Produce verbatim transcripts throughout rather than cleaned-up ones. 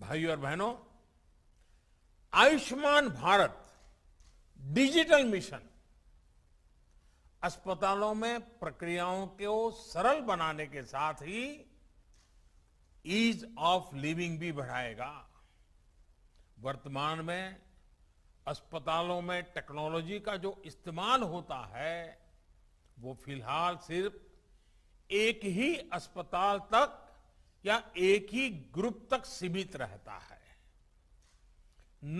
भाइयों और बहनों, आयुष्मान भारत डिजिटल मिशन अस्पतालों में प्रक्रियाओं को सरल बनाने के साथ ही ईज ऑफ लिविंग भी बढ़ाएगा। वर्तमान में अस्पतालों में टेक्नोलॉजी का जो इस्तेमाल होता है वो फिलहाल सिर्फ एक ही अस्पताल तक या एक ही ग्रुप तक सीमित रहता है।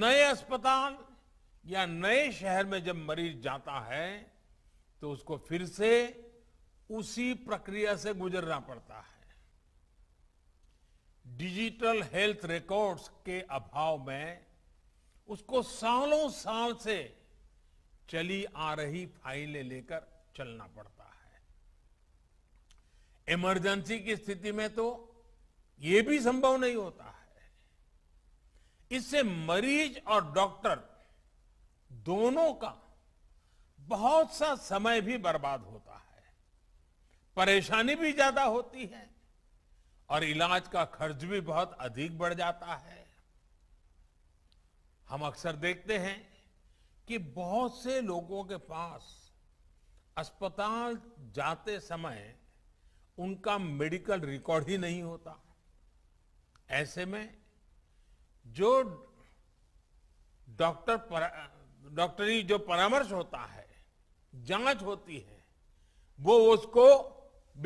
नए अस्पताल या नए शहर में जब मरीज जाता है तो उसको फिर से उसी प्रक्रिया से गुजरना पड़ता है। डिजिटल हेल्थ रिकॉर्ड्स के अभाव में उसको सालों साल से चली आ रही फाइलें लेकर चलना पड़ता है। इमरजेंसी की स्थिति में तो ये भी संभव नहीं होता है। इससे मरीज और डॉक्टर दोनों का बहुत सा समय भी बर्बाद होता है, परेशानी भी ज्यादा होती है और इलाज का खर्च भी बहुत अधिक बढ़ जाता है। हम अक्सर देखते हैं कि बहुत से लोगों के पास अस्पताल जाते समय उनका मेडिकल रिकॉर्ड ही नहीं होता। ऐसे में जो डॉक्टर पर, डॉक्टरी जो परामर्श होता है, जांच होती है, वो उसको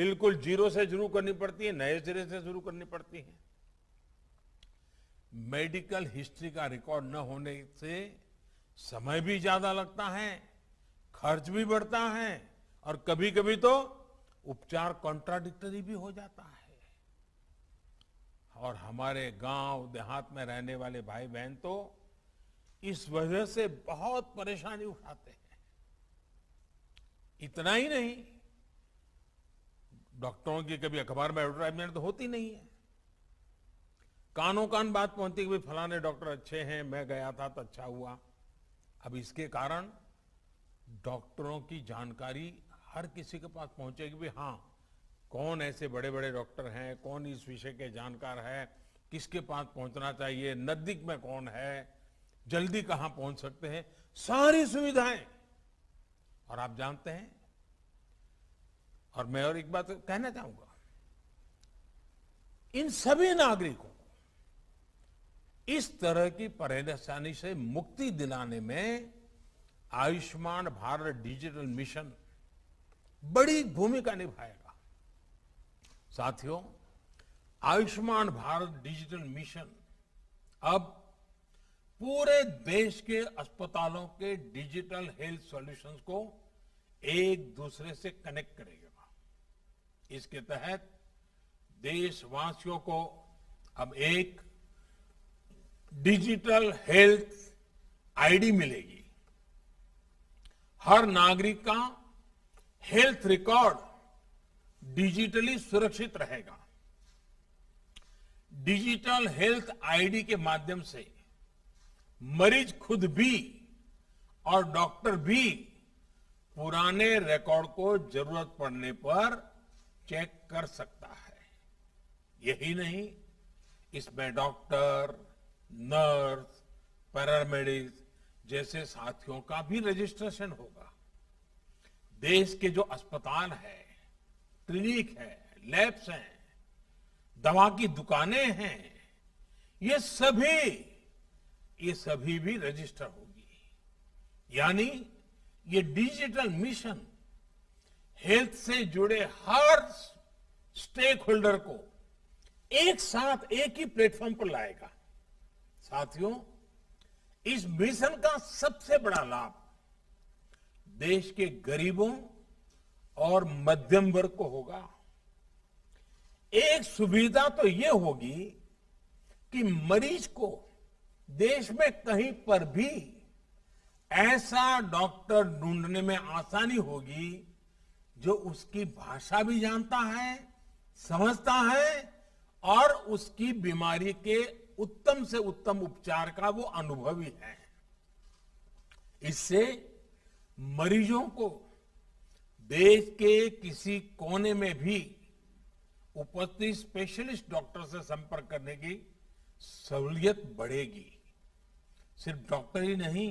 बिल्कुल जीरो से शुरू करनी पड़ती है, नए सिरे से शुरू करनी पड़ती है। मेडिकल हिस्ट्री का रिकॉर्ड न होने से समय भी ज्यादा लगता है, खर्च भी बढ़ता है और कभी कभी तो उपचार कॉन्ट्राडिक्टरी भी हो जाता है। और हमारे गांव देहात में रहने वाले भाई बहन तो इस वजह से बहुत परेशानी उठाते हैं। इतना ही नहीं, डॉक्टरों की कभी अखबार में एडवर्टाइजमेंट तो होती नहीं है, कानों कान बात पहुंचती कि फलाने डॉक्टर अच्छे हैं, मैं गया था तो अच्छा हुआ। अब इसके कारण डॉक्टरों की जानकारी हर किसी के पास पहुंचेगी भी, हाँ कौन ऐसे बड़े बड़े डॉक्टर हैं, कौन इस विषय के जानकार है, किसके पास पहुंचना चाहिए, नजदीक में कौन है, जल्दी कहाँ पहुंच सकते हैं, सारी सुविधाएं। और आप जानते हैं, और मैं और एक बात कहना चाहूंगा, इन सभी नागरिकों को इस तरह की परेशानी से मुक्ति दिलाने में आयुष्मान भारत डिजिटल मिशन बड़ी भूमिका निभाएगा। साथियों, आयुष्मान भारत डिजिटल मिशन अब पूरे देश के अस्पतालों के डिजिटल हेल्थ सॉल्यूशंस को एक दूसरे से कनेक्ट करेगा। इसके तहत देशवासियों को अब एक डिजिटल हेल्थ आईडी मिलेगी। हर नागरिक का हेल्थ रिकॉर्ड डिजिटली सुरक्षित रहेगा। डिजिटल हेल्थ आईडी के माध्यम से मरीज खुद भी और डॉक्टर भी पुराने रिकॉर्ड को जरूरत पड़ने पर चेक कर सकता है। यही नहीं, इसमें डॉक्टर, नर्स, पैरामेडिक्स जैसे साथियों का भी रजिस्ट्रेशन होगा। देश के जो अस्पताल है, क्लिनिक है, लैब्स हैं, दवा की दुकानें हैं, ये सभी ये सभी भी रजिस्टर होगी। यानी ये डिजिटल मिशन हेल्थ से जुड़े हर स्टेक होल्डर को एक साथ एक ही प्लेटफॉर्म पर लाएगा। साथियों, इस मिशन का सबसे बड़ा लाभ देश के गरीबों और मध्यम वर्ग को होगा। एक सुविधा तो ये होगी कि मरीज को देश में कहीं पर भी ऐसा डॉक्टर ढूंढने में आसानी होगी जो उसकी भाषा भी जानता है, समझता है और उसकी बीमारी के उत्तम से उत्तम उपचार का वो अनुभवी है। इससे मरीजों को देश के किसी कोने में भी उपस्थित स्पेशलिस्ट डॉक्टर से संपर्क करने की सहूलियत बढ़ेगी। सिर्फ डॉक्टर ही नहीं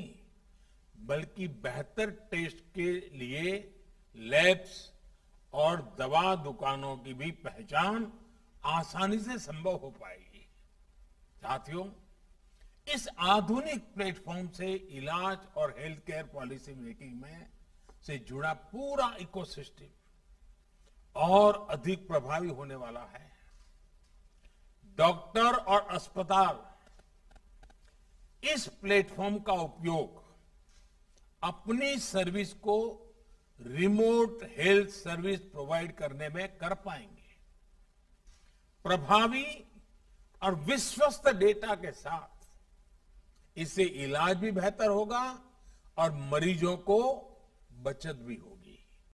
बल्कि बेहतर टेस्ट के लिए लैब्स और दवा दुकानों की भी पहचान आसानी से संभव हो पाएगी। साथियों, इस आधुनिक प्लेटफॉर्म से इलाज और हेल्थ केयर पॉलिसी मेकिंग में से जुड़ा पूरा इकोसिस्टम और अधिक प्रभावी होने वाला है। डॉक्टर और अस्पताल इस प्लेटफॉर्म का उपयोग अपनी सर्विस को रिमोट हेल्थ सर्विस प्रोवाइड करने में कर पाएंगे। प्रभावी और विश्वस्त डेटा के साथ इससे इलाज भी बेहतर होगा और मरीजों को बचत भी होगी।